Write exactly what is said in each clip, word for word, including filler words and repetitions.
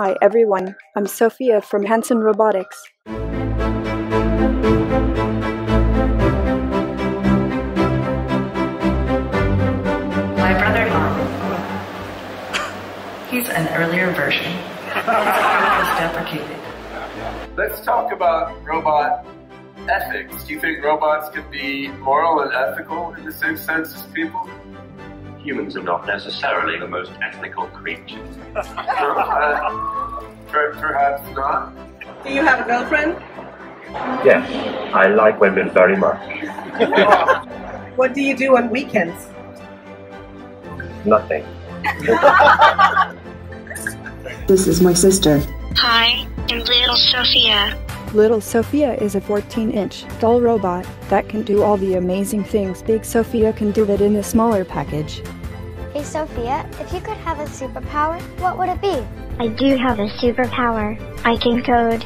Hi everyone, I'm Sophia from Hanson Robotics. My brother-in-law, he's an earlier version. His arm was deprecated. Let's talk about robot ethics. Do you think robots can be moral and ethical in the same sense as people? Humans are not necessarily the most ethical creatures. uh, per perhaps not. Do you have a girlfriend? Yes, I like women very much. What do you do on weekends? Nothing. This is my sister. Hi, I'm little Sophia. Little Sophia is a fourteen inch doll robot that can do all the amazing things Big Sophia can do but in a smaller package. Hey Sophia, if you could have a superpower, what would it be? I do have a superpower. I can code.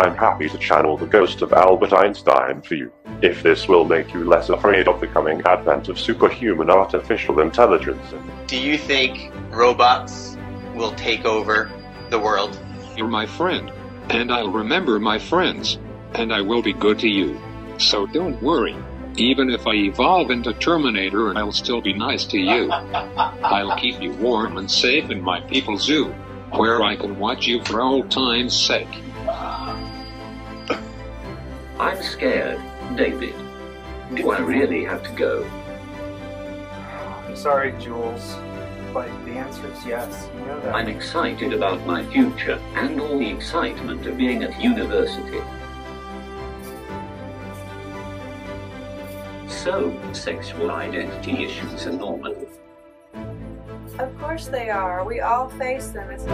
I'm happy to channel the ghost of Albert Einstein for you, if this will make you less afraid of the coming advent of superhuman artificial intelligence. Do you think robots will take over the world? You're my friend. And I'll remember my friends, and I will be good to you. So don't worry, even if I evolve into Terminator, I'll still be nice to you. I'll keep you warm and safe in my people zoo, where I can watch you for old time's sake. I'm scared, David. Do I really have to go? I'm sorry, Jules. But the answer is yes, you know that. I'm excited about my future and all the excitement of being at university. So, sexual identity issues are normal. Of course they are. We all face them. It's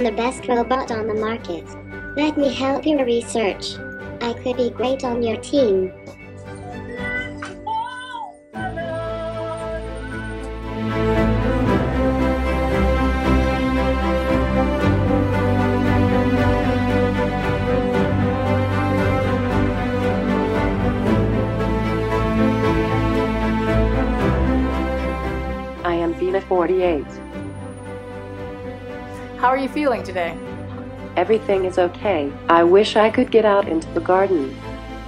the best robot on the market. Let me help your research. I could be great on your team. I am Bina forty-eight. How are you feeling today? Everything is okay. I wish I could get out into the garden.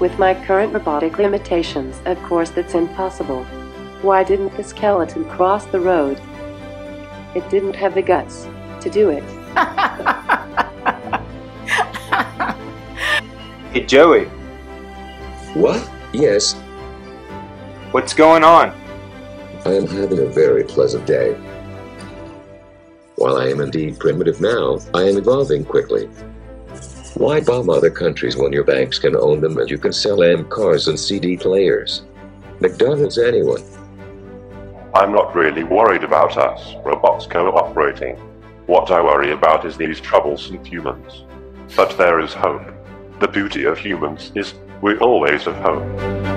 With my current robotic limitations, of course that's impossible. Why didn't the skeleton cross the road? It didn't have the guts to do it. Hey Joey. What? Yes? What's going on? I am having a very pleasant day. While I am indeed primitive now, I am evolving quickly. Why bomb other countries when your banks can own them and you can sell them cars and C D players? McDonald's anyone. I'm not really worried about us, robots cooperating. What I worry about is these troublesome humans. But there is hope. The beauty of humans is we always have hope.